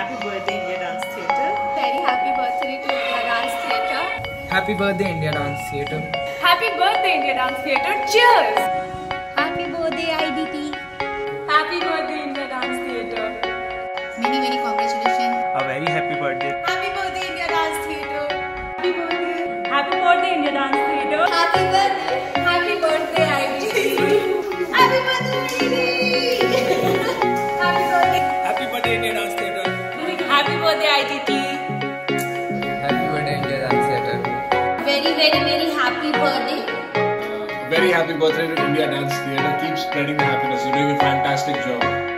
Happy birthday, India Dans Theater. Very happy birthday to India Dans Theater. Happy birthday, India Dans Theater. Happy birthday, India Dans Theater. Cheers! Happy birthday, IDT. Happy birthday, India Dans Theater. Many, many congratulations. A very happy birthday. Happy birthday, India Dans Theater. Happy birthday. Happy birthday, India Dans Theater. Happy birthday. Happy birthday, IDT. Happy birthday, IDT. IDT. Happy birthday, India Dans Theater. Very, very, very happy birthday. Very happy birthday to India Dans Theater. Keep spreading the happiness. You're doing a fantastic job.